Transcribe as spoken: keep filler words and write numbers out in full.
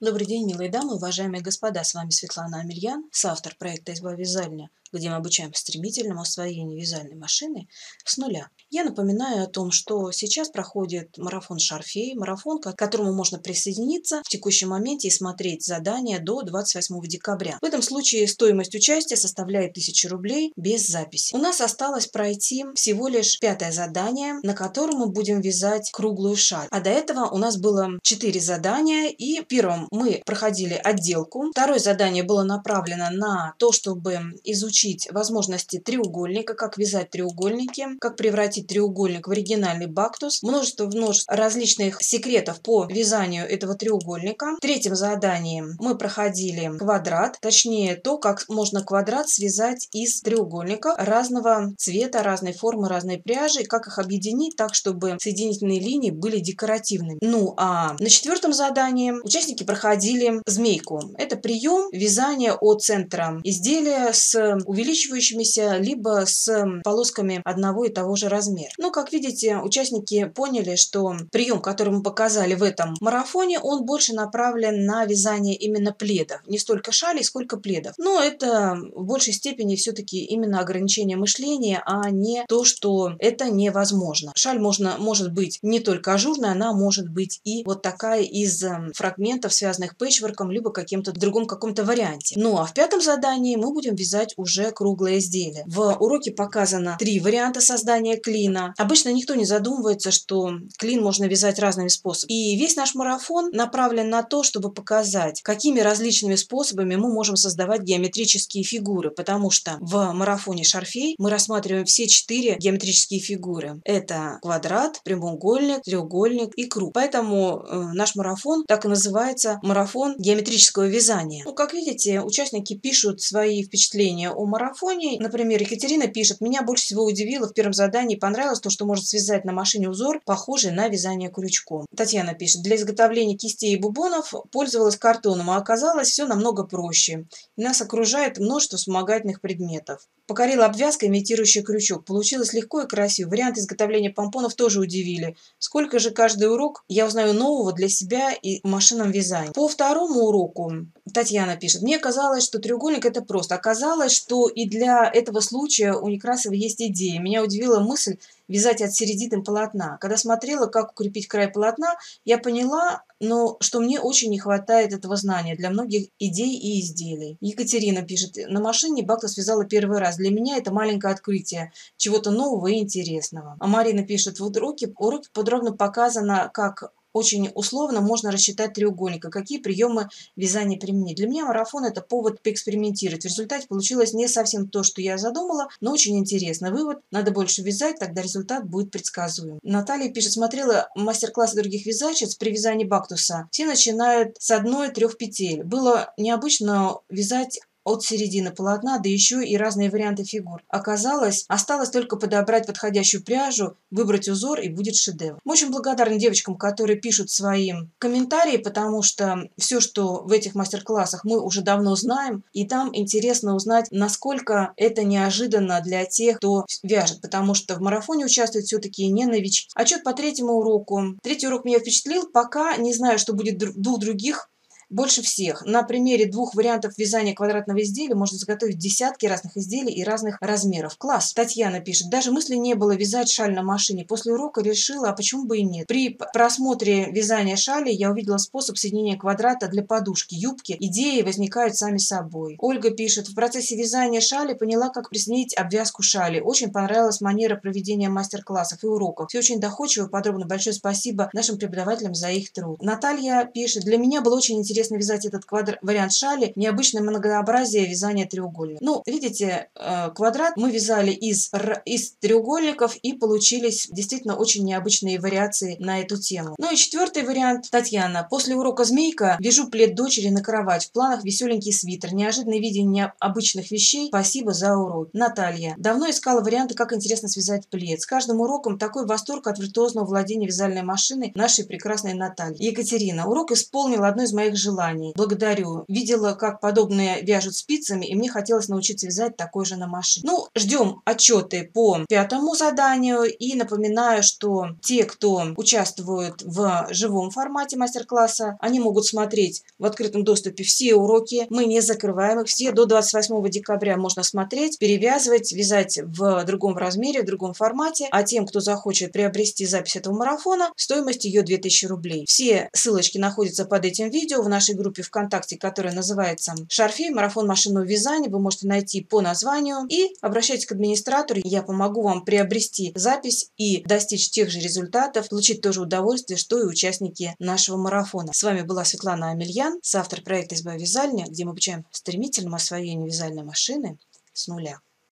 Добрый день, милые дамы, уважаемые господа, с вами Светлана Амельян, соавтор проекта «Изба-вязальня», где мы обучаем стремительному освоению вязальной машины с нуля. Я напоминаю о том, что сейчас проходит марафон «Шарфей», марафон, к которому можно присоединиться в текущем моменте и смотреть задания до двадцать восьмого декабря. В этом случае стоимость участия составляет тысячу рублей без записи. У нас осталось пройти всего лишь пятое задание, на котором мы будем вязать круглую шаль. А до этого у нас было четыре задания, и первым мы проходили отделку. Второе задание было направлено на то, чтобы изучить возможности треугольника, как вязать треугольники, как превратить треугольник в оригинальный бактус. Множество множество различных секретов по вязанию этого треугольника. В третьем задании мы проходили квадрат, точнее то, как можно квадрат связать из треугольника разного цвета, разной формы, разной пряжи, как их объединить так, чтобы соединительные линии были декоративными. Ну а на четвертом задании участники проходили Проходили змейку. Это прием вязания от центра изделия с увеличивающимися либо с полосками одного и того же размера. Но, как видите, участники поняли, что прием, который мы показали в этом марафоне, он больше направлен на вязание именно пледов. Не столько шалей, сколько пледов. Но это в большей степени все-таки именно ограничение мышления, а не то, что это невозможно. Шаль можно, может быть не только ажурная, она может быть и вот такая из фрагментов, связанных связанных пэтчворком, либо каким-то другом каком-то варианте. Ну а в пятом задании мы будем вязать уже круглое изделие. В уроке показано три варианта создания клина. Обычно никто не задумывается, что клин можно вязать разными способами. И весь наш марафон направлен на то, чтобы показать, какими различными способами мы можем создавать геометрические фигуры, потому что в марафоне «Шарфей» мы рассматриваем все четыре геометрические фигуры. Это квадрат, прямоугольник, треугольник и круг. Поэтому э, наш марафон так и называется марафон геометрического вязания. Ну, как видите, участники пишут свои впечатления о марафоне. Например, Екатерина пишет: меня больше всего удивило в первом задании, понравилось то, что может связать на машине узор, похожий на вязание крючком. Татьяна пишет: для изготовления кистей и бубонов пользовалась картоном, а оказалось все намного проще. И нас окружает множество вспомогательных предметов. Покорила обвязка, имитирующая крючок. Получилось легко и красиво. Варианты изготовления помпонов тоже удивили. Сколько же каждый урок я узнаю нового для себя и в машинном вязании. По второму уроку Татьяна пишет: мне казалось, что треугольник это просто. Оказалось, что и для этого случая у Некрасовой есть идея. Меня удивила мысль вязать от середины полотна. Когда смотрела, как укрепить край полотна, я поняла, но что мне очень не хватает этого знания для многих идей и изделий. Екатерина пишет: на машине бактус вязала первый раз. Для меня это маленькое открытие чего-то нового и интересного. А Марина пишет: в уроке, уроке подробно показано, как очень условно можно рассчитать треугольника, какие приемы вязания применить. Для меня марафон – это повод поэкспериментировать. В результате получилось не совсем то, что я задумала, но очень интересно. Вывод – надо больше вязать, тогда результат будет предсказуем. Наталья пишет: смотрела мастер-классы других вязальщиц при вязании бактуса. Все начинают с одной трех петель. Было необычно вязать от середины полотна, да еще и разные варианты фигур. Оказалось, осталось только подобрать подходящую пряжу, выбрать узор, и будет шедевр. Мы очень благодарны девочкам, которые пишут свои комментарии, потому что все, что в этих мастер-классах, мы уже давно знаем, и там интересно узнать, насколько это неожиданно для тех, кто вяжет, потому что в марафоне участвуют все-таки не новички. Отчет по третьему уроку. Третий урок меня впечатлил, пока не знаю, что будет в двух других больше всех. На примере двух вариантов вязания квадратного изделия можно заготовить десятки разных изделий и разных размеров. Класс! Татьяна пишет: даже мысли не было вязать шаль на машине. После урока решила, а почему бы и нет. При просмотре вязания шали я увидела способ соединения квадрата для подушки, юбки. Идеи возникают сами собой. Ольга пишет: в процессе вязания шали поняла, как присоединить обвязку шали. Очень понравилась манера проведения мастер-классов и уроков. Все очень доходчиво и подробно. Большое спасибо нашим преподавателям за их труд. Наталья пишет: для меня было очень интересно Интересно вязать этот квадрат, вариант шали, необычное многообразие вязания треугольника. Ну, видите, квадрат мы вязали из, из треугольников, и получились действительно очень необычные вариации на эту тему. Ну и четвертый вариант. Татьяна: после урока «Змейка» вяжу плед дочери на кровать. В планах веселенький свитер. Неожиданное видение необычных вещей. Спасибо за урок. Наталья: давно искала варианты, как интересно связать плед. С каждым уроком такой восторг от виртуозного владения вязальной машиной нашей прекрасной Натальи. Екатерина: урок исполнил одно из моих желаний. желаний. Благодарю. Видела, как подобные вяжут спицами, и мне хотелось научиться вязать такой же на машине. Ну, ждем отчеты по пятому заданию. И напоминаю, что те, кто участвует в живом формате мастер-класса, они могут смотреть в открытом доступе все уроки. Мы не закрываем их все. До двадцать восьмого декабря можно смотреть, перевязывать, вязать в другом размере, в другом формате. А тем, кто захочет приобрести запись этого марафона, стоимость ее две тысячи рублей. Все ссылочки находятся под этим видео в нашей группе ВКонтакте, которая называется «Шарфей. Марафон машинного вязания». Вы можете найти по названию. И обращайтесь к администратору. Я помогу вам приобрести запись и достичь тех же результатов, получить то же удовольствие, что и участники нашего марафона. С вами была Светлана Амельян, соавтор проекта «Изба-вязальня», где мы обучаем стремительному освоению вязальной машины с нуля.